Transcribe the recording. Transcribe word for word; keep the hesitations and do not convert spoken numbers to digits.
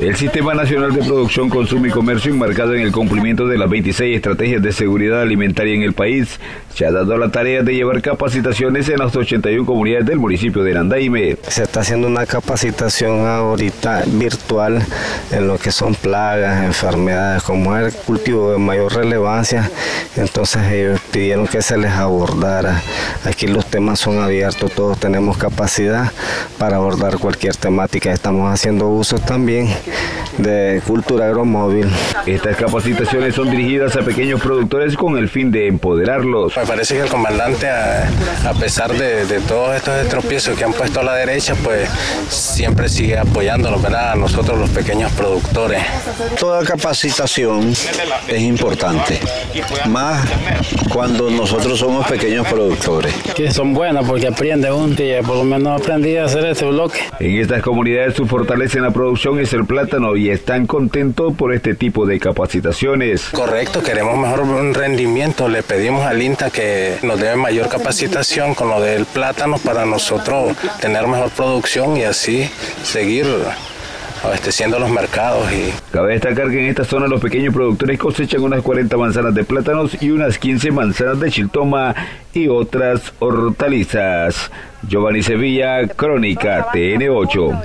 El Sistema Nacional de Producción, Consumo y Comercio, enmarcado en el cumplimiento de las veintiséis estrategias de seguridad alimentaria en el país, se ha dado la tarea de llevar capacitaciones en las ochenta y una comunidades del municipio de Nandaime. Se está haciendo una capacitación ahorita virtual en lo que son plagas, enfermedades, como es el cultivo de mayor relevancia. Entonces ellos pidieron que se les abordara. Aquí los temas son abiertos, todos tenemos capacidad para abordar cualquier temática. Estamos haciendo uso también de cultura agromóvil. Estas capacitaciones son dirigidas a pequeños productores con el fin de empoderarlos. Me parece que el comandante, a, a pesar de, de todos estos estropiezos que han puesto a la derecha, pues siempre sigue apoyándonos, ¿verdad?, a nosotros los pequeños productores. Toda capacitación es importante, más cuando nosotros somos pequeños productores. Que son buenas porque aprende uno, y por lo menos aprendí a hacer este bloque. En estas comunidades su fortaleza en la producción es el plátano y están contentos por este tipo de capacitaciones. Correcto, queremos mejor un rendimiento, le pedimos al INTA que nos dé mayor capacitación con lo del plátano para nosotros tener mejor producción y así seguir abasteciendo los mercados. Y... Cabe destacar que en esta zona los pequeños productores cosechan unas cuarenta manzanas de plátanos y unas quince manzanas de chiltoma y otras hortalizas. Giovanni Sevilla, Crónica T N ocho.